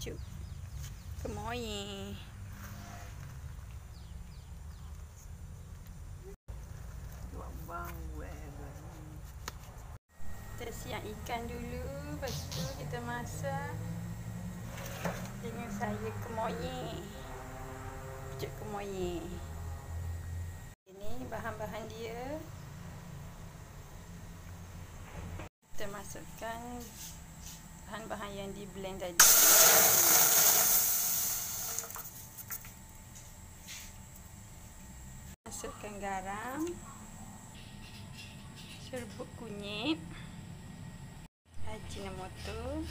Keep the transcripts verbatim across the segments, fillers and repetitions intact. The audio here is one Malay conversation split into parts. Pucuk. Come on. Kita siap ikan dulu. Lepas tu kita masak dengan sayur kemoye. Pucuk kemoye. Ini bahan-bahan dia. Kita masukkan bahan-bahan yang di blend tadi. Masukkan garam, serbuk kunyit, Aji-no-moto,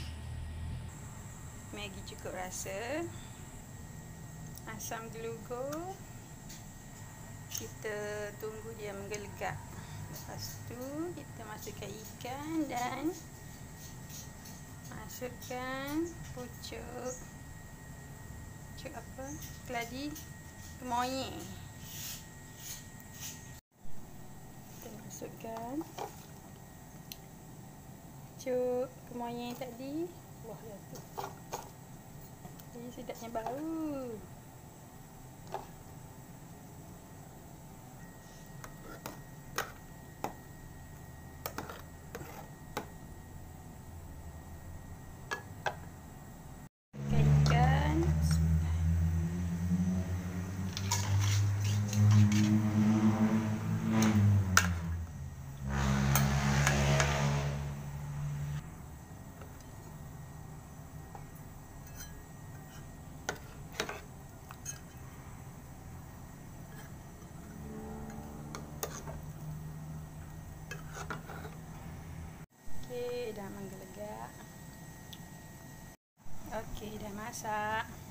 Maggi cukup rasa, asam gelugur. Kita tunggu dia menggelegak. Lepas tu kita masukkan ikan dan masukkan pucuk pucuk apa? Keladi kemoye. Masukkan pucuk kemoye tadi. Wah, ya tu. Ini sedapnya bau. Dah menggelegak. Okey, dah masak.